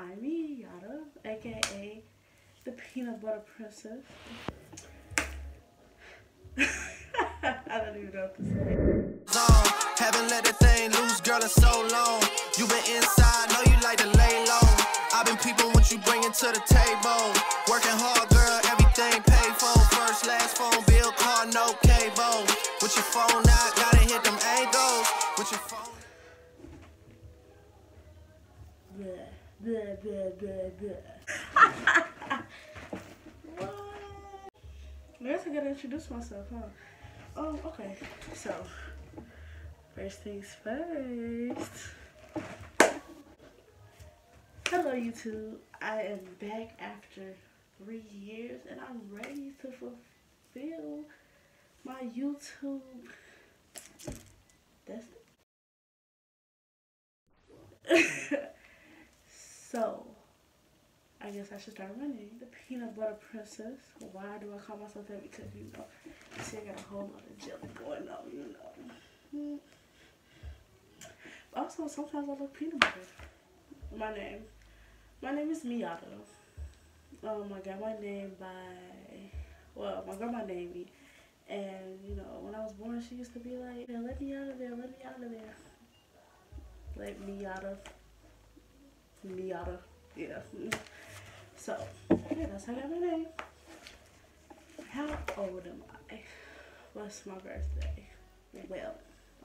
I'm Miata, aka the Peanut Butter Princess. I don't even know what to say. Haven't let the thing loose, girl, in so long. You been inside, know you like to lay low. I've been peeping what you bringing to the table. Working hard, girl, everything paid for. First, last phone bill, car, no cable. With your phone out, gotta hit them angles. With your phone. What? Guess I gotta introduce myself, huh? Oh, okay. So, first things first. Hello, YouTube. I am back after 3 years, and I'm ready to fulfill my YouTube. That's it. So, I guess I should start running. The Peanut Butter Princess. Why do I call myself that? Because, you know, she got a whole lot of jelly going on, you know. Also, sometimes I look peanut butter. My name is Miata. I got my name by, well, my grandma named me. And, you know, when I was born, she used to be like, let me out of there, let me out of there. Let me out of Miata, yeah. So, yeah, that's how I got my name. How old am I? What's my birthday? Well,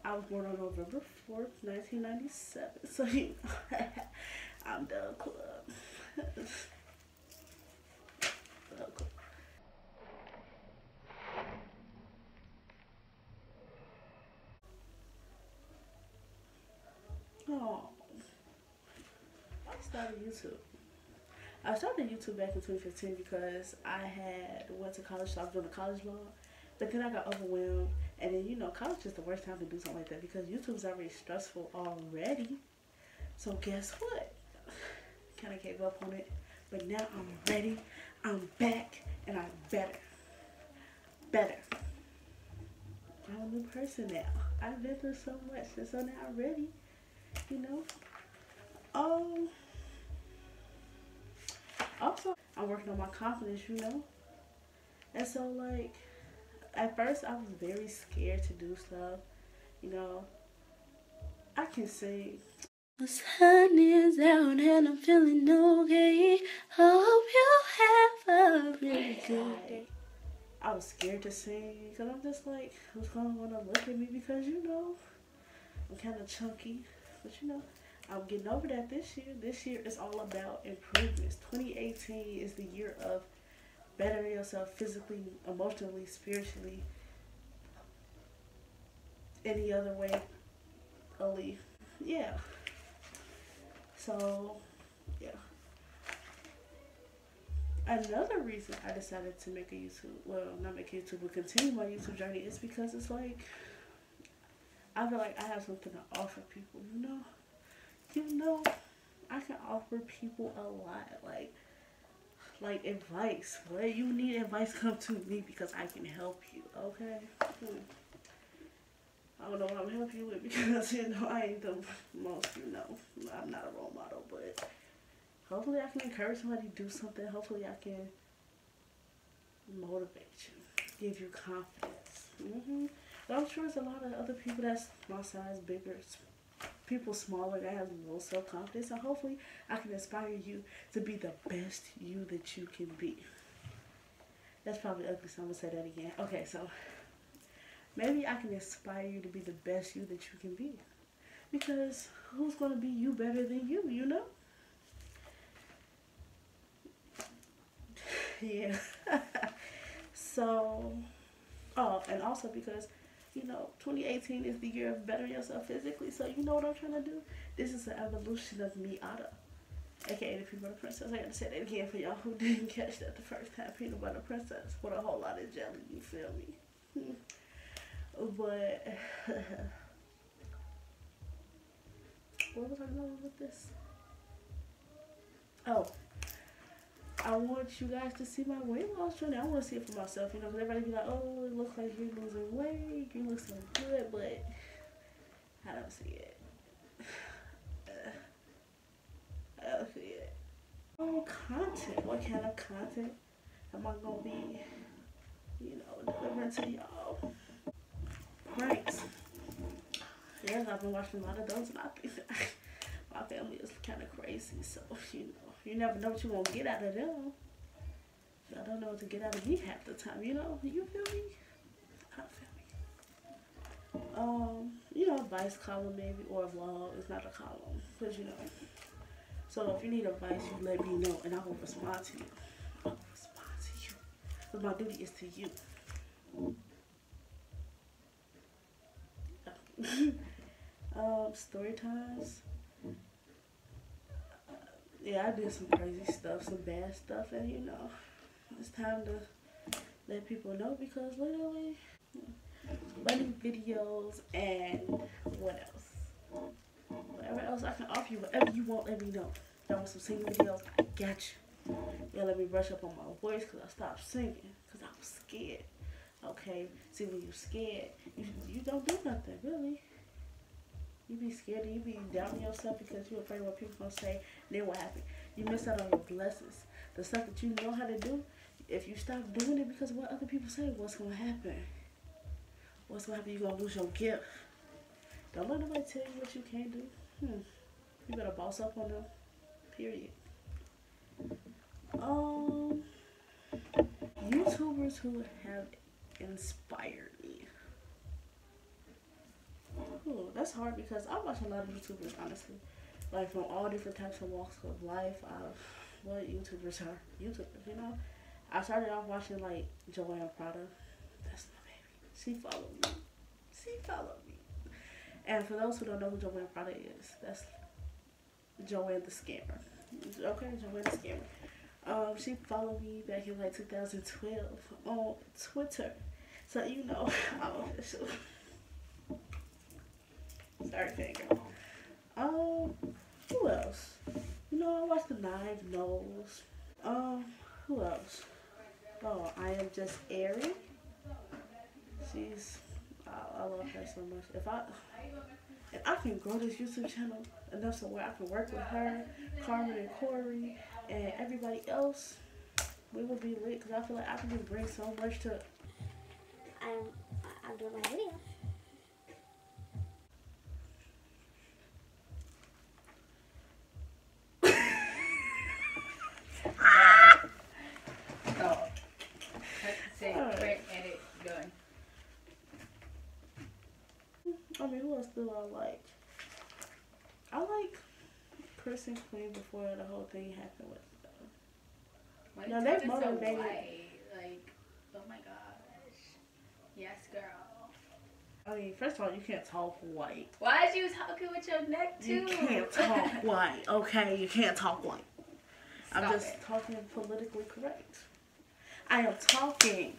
I was born on November 4th, 1997. So, you know, I'm the club. Club. Oh. I started YouTube back in 2015 because I had went to college, so I was doing college law, but then I got overwhelmed, and then, you know, college is the worst time to do something like that because YouTube's already stressful already. So guess what? Kind of gave up on it, but now I'm ready, I'm back, and I'm better. I'm a new person now. I've been through so much, and so now I'm ready, you know. Oh. Also, I'm working on my confidence, you know. And so, like, at first I was very scared to do stuff, you know. I can sing. The sun is out and I'm feeling okay. Hope you have a really good day. I was scared to sing because I'm just like, who's going to want to look at me? Because, you know, I'm kind of chunky, but, you know, I'm getting over that this year. This year is all about improvements. 2018 is the year of bettering yourself physically, emotionally, spiritually, any other way, only. Yeah. So, yeah. Another reason I decided to make a YouTube, well, not make a YouTube, but continue my YouTube journey is because it's like, I feel like I have something to offer people, you know? You know, I can offer people a lot, like advice. Where you need advice, come to me because I can help you, okay? I don't know what I'm helping you with because, you know, I ain't the most, you know, I'm not a role model, but hopefully I can encourage somebody to do something. Hopefully I can motivate you, give you confidence. But I'm sure there's a lot of other people that's my size, bigger, people smaller that have low self-confidence, and hopefully I can inspire you to be the best you that you can be. That's probably ugly, so I'm gonna say that again. Okay, so maybe I can inspire you to be the best you that you can be, because who's gonna be you better than you, you know? Yeah. So, oh, and also because, you know, 2018 is the year of bettering yourself physically, so you know what I'm trying to do? This is an evolution of Miata, aka the Peanut Butter Princess. I gotta say that again for y'all who didn't catch that the first time. Peanut Butter Princess with a whole lot of jelly, you feel me? But, what was I going with this? Oh, I want you guys to see my weight loss journey. I want to see it for myself, you know, because everybody be like, oh, it looks like you're losing weight, you look so good, but I don't see it. I don't see it. own content. What kind of content am I gonna be, you know, delivering to y'all? Pranks. Yes, I've been watching a lot of those, and I think that my family is kind of crazy. So, you know, you never know what you gonna get out of them. I don't know what to get out of me half the time, you know? You feel me? I don't feel me. You know, advice column maybe, or a vlog. It's not a column, because, you know. So if you need advice, you let me know, and I will respond to you. I will respond to you. Because my duty is to you. Story times. Yeah, I did some crazy stuff, some bad stuff, and, you know, it's time to let people know, because literally, money videos and what else? Whatever else I can offer you, whatever you want, let me know. If I want some singing videos, I got you. Yeah, let me brush up on my voice, because I stopped singing because I was scared. Okay, see, when you're scared, you don't do nothing, really. You be scared, and you be doubting yourself because you're afraid what people gonna say. Then what happened? You miss out on your blessings. The stuff that you know how to do, if you stop doing it because of what other people say, what's gonna happen? What's gonna happen? You're gonna lose your gift. Don't let nobody tell you what you can't do. You better boss up on them. Period. YouTubers who have inspired me. Ooh, that's hard, because I watch a lot of YouTubers, honestly. Like, from all different types of walks of life. What YouTubers are YouTubers, you know? I started off watching, like, Joanne Prada. That's my baby. She followed me. She followed me. And for those who don't know who Joanne Prada is, that's Joanne the Scammer. Okay, Joanne the Scammer. She followed me back in, like, 2012 on Twitter. So, you know, I'm official. Sorry, fangirl. Who else? You know, I watched The Knives Nose. Who else? Oh, I Am Just Airy. She's, I love her so much. If I can grow this YouTube channel enough so where I can work with her, Carmen and Corey, and everybody else, we will be lit, because I feel like I can just bring so much to it. I'm doing my video. Do I like? I like Chris and Queen before the whole thing happened with them. No, they motivated. So like, oh my gosh, yes, girl. I mean, first of all, you can't talk white. Why is you talking with your neck too? You can't talk white, okay? You can't talk white. Stop. I'm just talking politically correct. I am talking.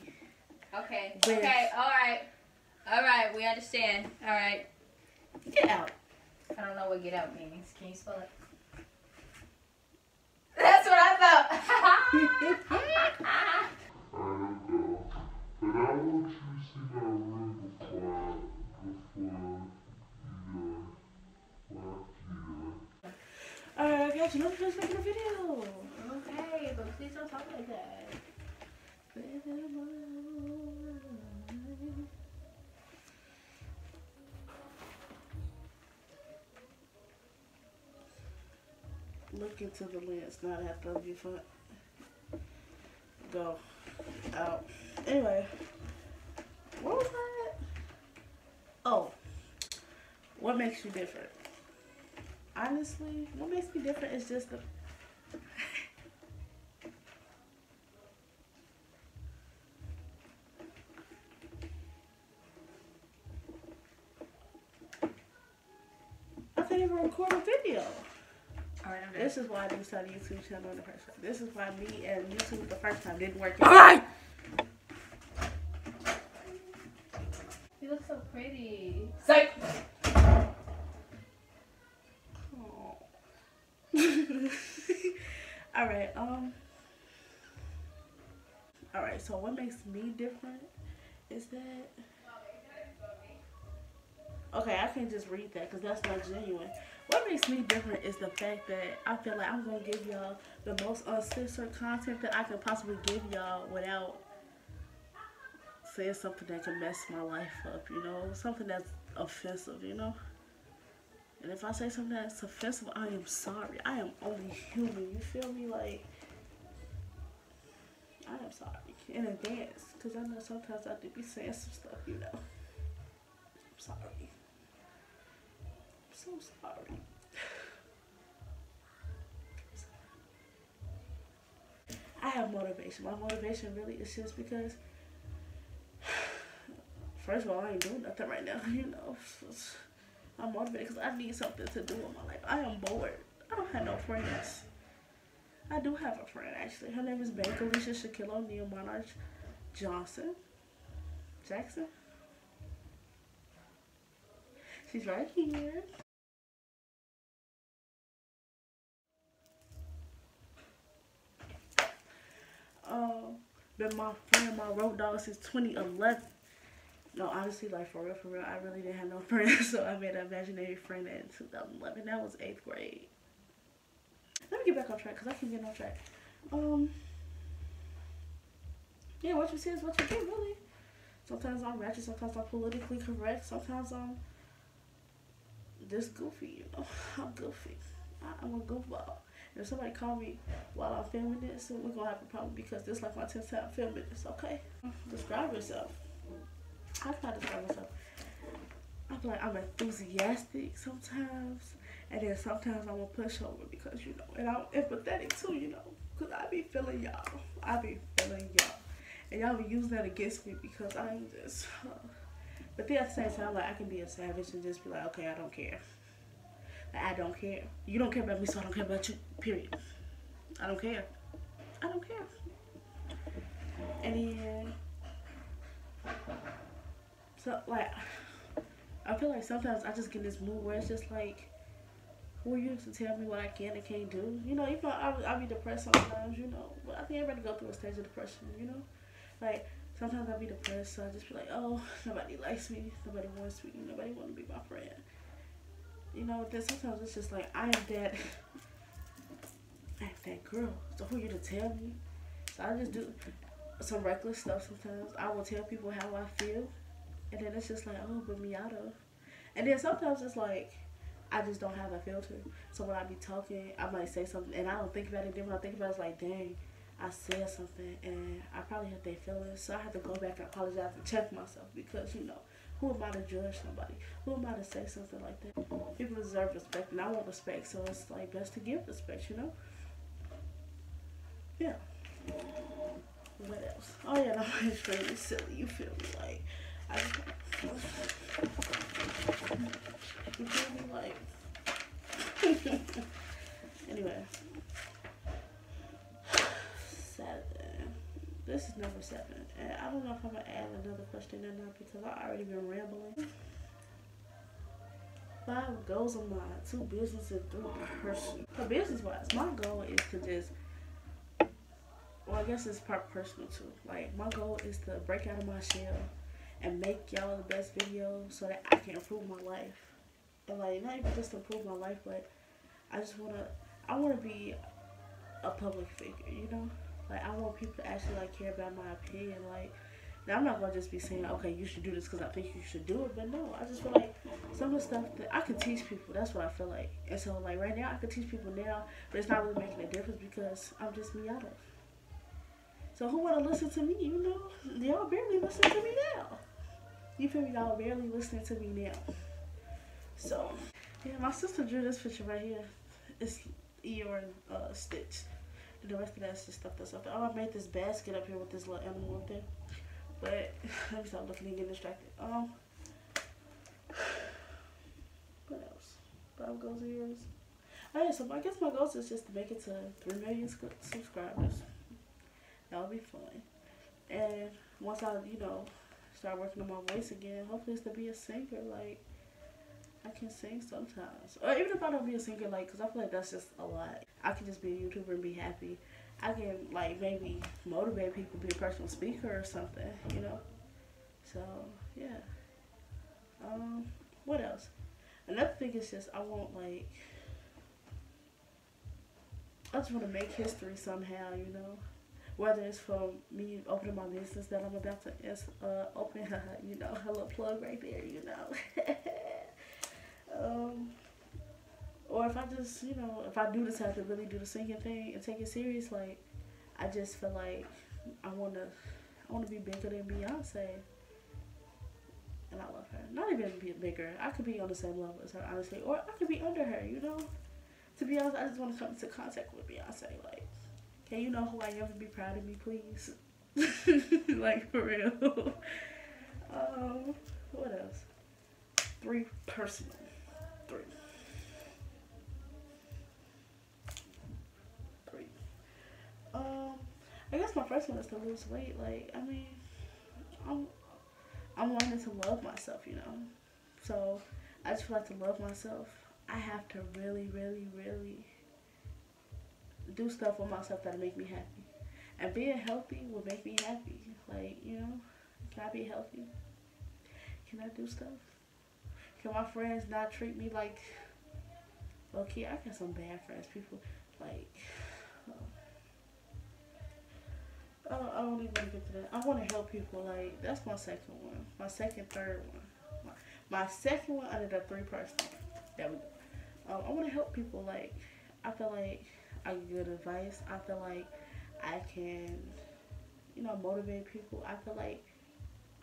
Okay. Okay. All right. All right. We understand. All right. Get out. I don't know what get out means. Can you spell it? That's what I thought. I don't know. But I want you to see my room before you alright, guys, you know just making a video. Okay, but please don't talk like that. Look into the lens, not at the view front. Go out. Anyway, what was that? Oh, what makes you different? Honestly, what makes me different is just the. I can't even record a video. Right, this is why I didn't start a YouTube channel in the first time. This is why me and YouTube the first time didn't work out. Alright! You look so pretty. Psych! Alright, Alright, so what makes me different is that. Okay, I can't just read that because that's not genuine. What makes me different is the fact that I feel like I'm going to give y'all the most uncensored content that I could possibly give y'all without saying something that can mess my life up, you know? Something that's offensive, you know? And if I say something that's offensive, I am sorry. I am only human, you feel me? Like, I am sorry in advance, because I know sometimes I do be saying some stuff, you know? I'm sorry. I'm so sorry. I'm sorry. I have motivation. My motivation really is just because, first of all, I ain't doing nothing right now, you know? I'm motivated because I need something to do in my life. I am bored. I don't have no friends. I do have a friend, actually. Her name is Bae Galicia Shaquille O'Neal Monarch Johnson. Jackson? She's right here. Been my friend, my road dog since 2011. No, honestly, like, for real, I really didn't have no friends, so I made an imaginary friend in 2011. That was 8th grade. Let me get back on track, because I keep getting off track. Yeah, what you see is what you get, really. Sometimes I'm ratchet, sometimes I'm politically correct, sometimes I'm this goofy, you know. I'm goofy. I'm a goofball. And if somebody call me while I'm filming this, we're going to have a problem, because this is like my 10th time filming this, okay? Describe yourself. I try to describe myself. I feel like I'm enthusiastic sometimes, and then sometimes I'm a pushover because, you know, and I'm empathetic too, you know, because I be feeling y'all. I be feeling y'all. And y'all be using that against me because I'm just, but then at the same time, like, I can be a savage and just be like, okay, I don't care. Like, I don't care. You don't care about me, so I don't care about you, period. I don't care. I don't care. And then, so, like, I feel like sometimes I just get in this mood where it's just like, who are you to tell me what I can and can't do? You know, even though I be depressed sometimes, you know. But I think everybody go through a stage of depression, you know. Like, sometimes I be depressed, so I just be like, oh, nobody likes me, nobody wants me, nobody want to be my friend. You know, then sometimes it's just like, I am that girl. So who are you to tell me? So I just do some reckless stuff sometimes. I will tell people how I feel. And then it's just like, oh, but Miata. And then sometimes it's like, I just don't have a filter. So when I be talking, I might say something, and I don't think about it. Then when I think about it, it's like, dang, I said something, and I probably hurt their feelings. So I have to go back and apologize and check myself because, you know, who am I to judge somebody? Who am I to say something like that? People deserve respect, and I want respect. So it's, like, best to give respect, you know? Yeah. What else? Oh, yeah, no, it's really silly. You feel me? Like, I just, you feel me? Like, anyway, this is number 7, and I don't know if I'm gonna add another question or not because I already been rambling. 5 goals of mine, 2 business and 3 personal. For business wise, my goal is to just, well, I guess it's part personal too. Like, my goal is to break out of my shell and make y'all the best videos so that I can improve my life. And, like, not even just improve my life, but I just I wanna be a public figure, you know? Like, I want people to actually, like, care about my opinion. Like, now I'm not gonna just be saying, okay, you should do this because I think you should do it, but no, I just feel like some of the stuff that I can teach people, that's what I feel like. And so, like, right now I can teach people now, but it's not really making a difference because I'm just Miata. So who wanna listen to me, you know? Y'all barely listen to me now. You feel me? Y'all barely listening to me now. So, yeah, my sister drew this picture right here. It's Eeyore and Stitch. And the rest of that's just stuff that's up there. Oh, I made this basket up here with this little animal up there. But, let me stop looking and getting distracted. What else? 5 goals of yours. Alright, so I guess my goals is just to make it to 3 million subscribers. That would be fun. And once I, you know, start working on my voice again, hopefully it's to be a singer. Like, I can sing sometimes, or even if I don't be a singer, like, because I feel like that's just a lot. I can just be a YouTuber and be happy. I can, like, maybe motivate people, be a personal speaker or something, you know. So yeah. What else? Another thing is just I want, like, I just want to make history somehow, you know. Whether it's for me opening my business that I'm about to open, you know, hello plug right there, you know. Or if I just, you know, if I do decide to really do the singing thing and take it serious, like, I just feel like I want to be bigger than Beyonce. And I love her. Not even be bigger. I could be on the same level as her, honestly. Or I could be under her, you know. To be honest, I just want to come into contact with Beyonce, like, can you know who I am and be proud of me, please? Like, for real. What else? Three personal. Three. I guess my first one is to lose weight. Like, I mean, I'm learning to love myself, you know. So I just feel like to love myself, I have to really, really, really do stuff for myself that'll make me happy. And being healthy will make me happy. Like, you know, can I be healthy? Can I do stuff? Can my friends not treat me like, low-key, I got some bad friends. People, like, I don't even want to get to that. I want to help people. Like, that's my second one. My second, third one. My second one under the three person. There we go. I want to help people. Like, I feel like I can give advice. I feel like I can, you know, motivate people. I feel like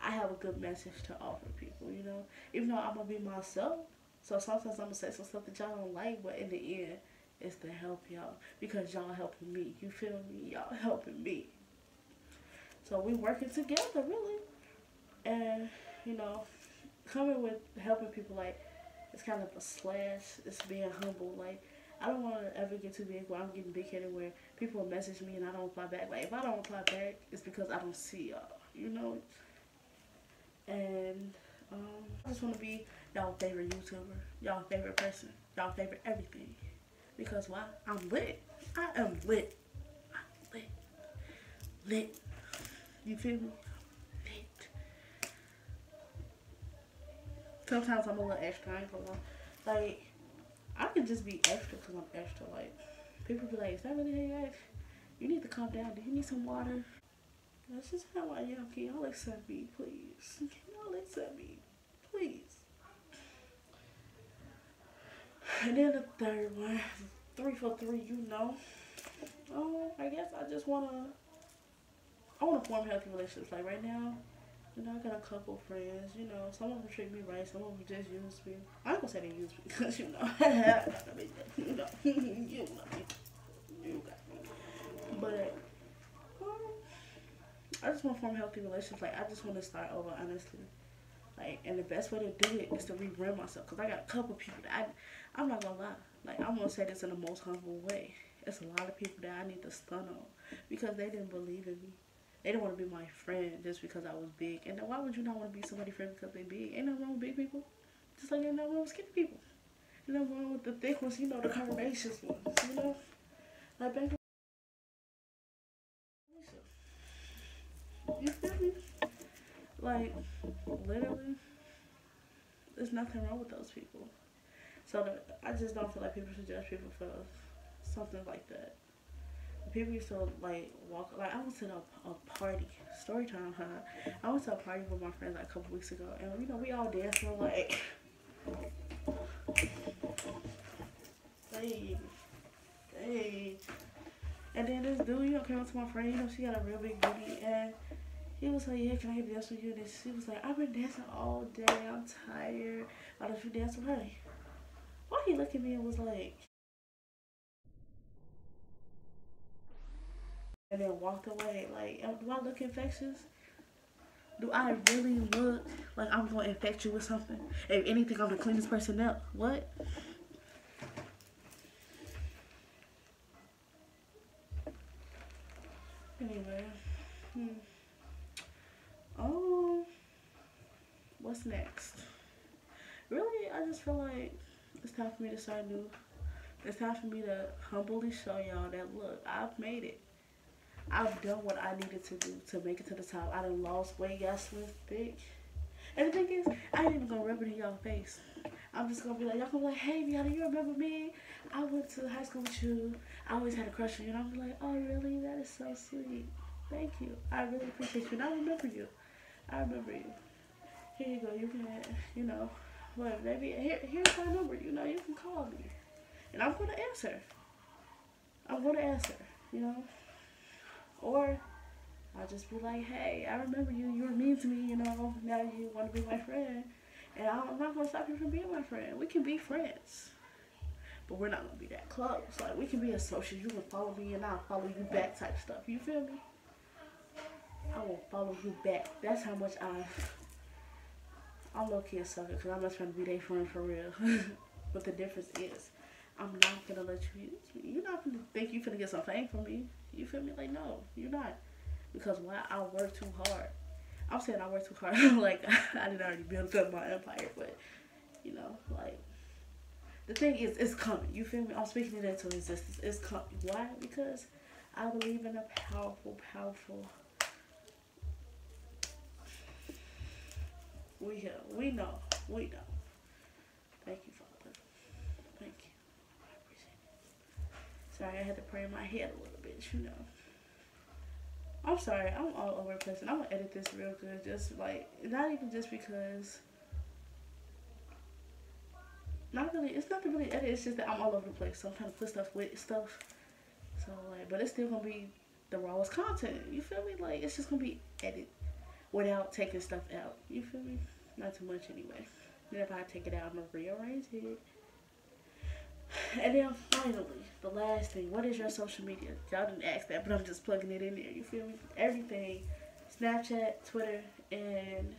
I have a good message to offer people, you know. Even though I'm going to be myself, so sometimes I'm going to say some stuff that y'all don't like, but in the end, it's to help y'all. Because y'all helping me. You feel me? Y'all helping me. So we working together, really. And, you know, coming with helping people, like, it's kind of a slash. It's being humble, like, I don't want to ever get too big where I'm getting big-headed where people message me and I don't reply back. Like, if I don't reply back, it's because I don't see y'all, you know? And I just want to be y'all favorite YouTuber, y'all favorite person, y'all favorite everything. Because why? I'm lit. I am lit. I'm lit. Lit. You feel me? Lit. Sometimes I'm a little extra. I ain't gonna lie. Like, I can just be extra because I'm extra. Like, people be like, is that really how you act? You need to calm down. Do you need some water? That's just how I am. Can y'all accept me, please? Can y'all accept me, please? And then the third one, 3 for 3, you know. I guess I just wanna form healthy relationships. Like right now, you know, I got a couple friends, you know, some of them treat me right, some of them just use me. I ain't gonna say they use me, because, you know, you got me. But, I just want to form healthy relationships. Like, I just want to start over, honestly. Like, and the best way to do it is to rebrand myself, because I got a couple people that I'm not gonna lie. Like, I'm gonna say this in the most humble way. It's a lot of people that I need to stun on, because they didn't believe in me. They didn't want to be my friend just because I was big. And why would you not want to be somebody's friend because they big? Ain't nothing wrong with big people. Just like ain't nothing wrong with skinny people. Ain't nothing wrong with the thick ones, you know, the curvaceous ones, you know? Like, baby. You feel me? Like, literally, there's nothing wrong with those people. So, I just don't feel like people should judge people for something like that. People used to, like, walk, like, I went to a party, story time, huh? I went to a party with my friends, like, a couple weeks ago, and, you know, we all dancing, like, hey, and then this dude, you know, came up to my friend, you know, she got a real big booty, and he was like, yeah, can I dance with you? And she was like, I've been dancing all day, I'm tired, why don't you dance with her? Why he looked at me and was like, and then walked away. Like, do I look infectious? Do I really look like I'm going to infect you with something? If anything, I'm the cleanest person up. What? Anyway. What's next? Really, I just feel like it's time for me to start new. It's time for me to humbly show y'all that, look, I've made it. I've done what I needed to do to make it to the top. I done lost weight, got slim thick. And the thing is, I ain't even gonna rub it in y'all's face. I'm just gonna be like, y'all gonna be like, hey, Miata, you remember me? I went to high school with you. I always had a crush on you. And I'm like, oh, really? That is so sweet. Thank you. I really appreciate you. And I remember you. I remember you. Here you go. You can, you know, whatever. Maybe here's my number. You know, you can call me. And I'm gonna answer. I'm gonna answer, you know? Or I'll just be like, hey, I remember you. You were mean to me, you know. Now you want to be my friend. And I'm not going to stop you from being my friend. We can be friends. But we're not going to be that close. Like, we can be associates. You can follow me and I'll follow you back type stuff. You feel me? I will follow you back. That's how much I'm low-key a sucker because I'm not trying to be their friend for real. But the difference is, I'm not going to let you use me. You're not going to think you're going to get some fame from me. You feel me? Like, no, you're not. Because why? I work too hard. I'm saying I work too hard. Like, I didn't already build up my empire, but, you know, like, the thing is, it's coming. You feel me? I'm speaking it into existence. It's coming. Why? Because I believe in a powerful, powerful, we here. We know. We know. Thank you, Father. Thank you. I appreciate it. Sorry, I had to pray in my head a little bit, you know. I'm sorry, I'm all over the place, and I'm gonna edit this real good, just like, not even just because, not really, it's not to really edit, it's just that I'm all over the place, so I'm trying to put stuff with stuff, so like, but it's still gonna be the rawest content, you feel me, like, it's just gonna be edited without taking stuff out, you feel me, not too much anyway, and if I take it out, I'm gonna rearrange it. And then finally, the last thing, what is your social media? Y'all didn't ask that, but I'm just plugging it in there, you feel me? Everything, Snapchat, Twitter, and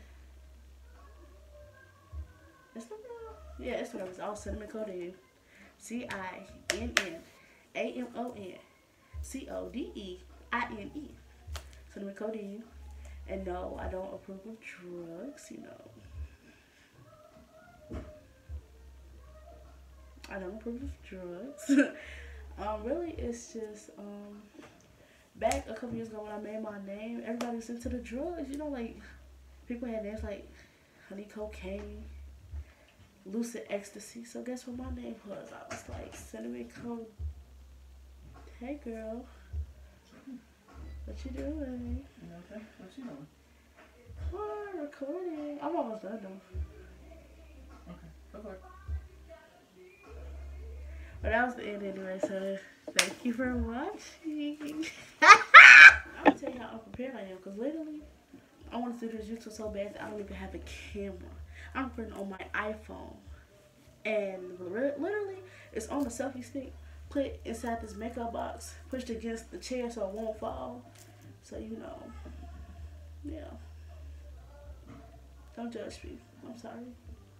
it's not real. Yeah, it's what it's all Cinnamon Codeine. Cinnamon Codeine. Cinnamon Codeine. And no, I don't approve of drugs, you know. I don't approve of drugs. Really, it's just, back a couple years ago when I made my name, everybody was into the drugs, you know, like, people had names like Honey Cocaine, Lucid Ecstasy, so guess what my name was? I was like, Cinnamon Codeine, hey girl, what you doing? You okay? What you doing? Oh, recording. I'm almost done though. Okay, okay. But that was the end anyway, so thank you for watching. I'm gonna tell you how unprepared I am, because literally, I want to do this YouTube so bad that I don't even have a camera. I'm recording on my iPhone. And literally, it's on the selfie stick, put inside this makeup box, pushed against the chair so it won't fall. So, you know, yeah. Don't judge me. I'm sorry.